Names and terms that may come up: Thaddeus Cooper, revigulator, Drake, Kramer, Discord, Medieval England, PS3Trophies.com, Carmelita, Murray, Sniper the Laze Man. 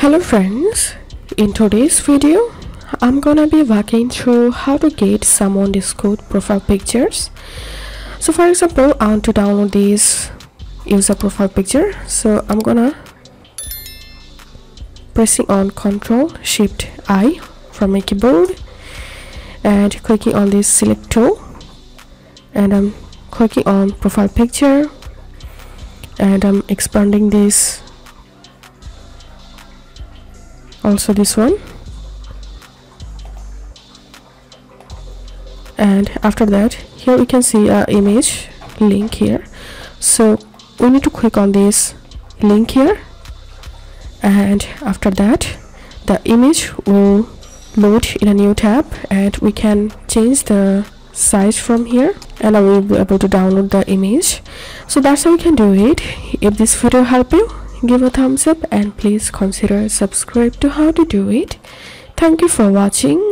Hello friends, in today's video I'm gonna be walking through how to get someone Discord profile pictures. So for example, I want to download this user profile picture, so I'm gonna pressing on Ctrl Shift I from my keyboard and clicking on this select tool, and I'm clicking on profile picture and I'm expanding this, also this one, and after that here we can see a image link here, so we need to click on this link here, and after that the image will load in a new tab and we can change the size from here and I will be able to download the image. So that's how you can do it. If this video helped you, give a thumbs up and please consider subscribe to how to do it. Thank you for watching.